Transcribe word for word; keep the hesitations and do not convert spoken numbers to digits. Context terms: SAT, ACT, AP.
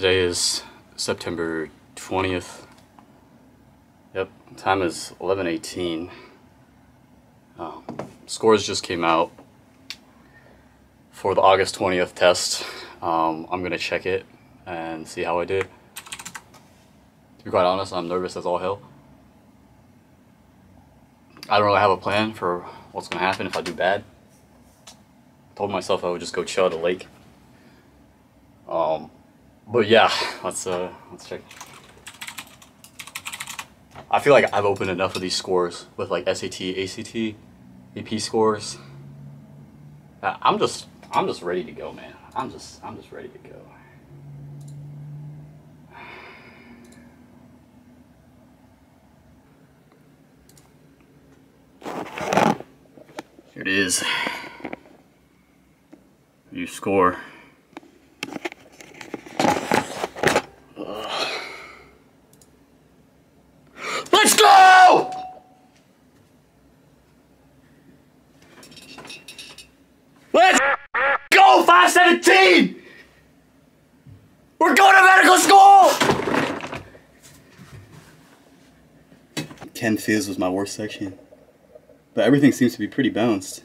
Today is September twentieth. Yep, time is eleven eighteen. Um, scores just came out for the August twentieth test. Um, I'm going to check it and see how I did. To be quite honest, I'm nervous as all hell. I don't really have a plan for what's going to happen if I do bad. I told myself I would just go chill at a lake. Um... But yeah, let's uh, let's check. I feel like I've opened enough of these scores with like S A T, A C T, A P scores. Uh, I'm just I'm just ready to go, man. I'm just I'm just ready to go. Here it is. New score. five seventeen! We're going to medical school! Chem Phys was my worst section, but everything seems to be pretty balanced.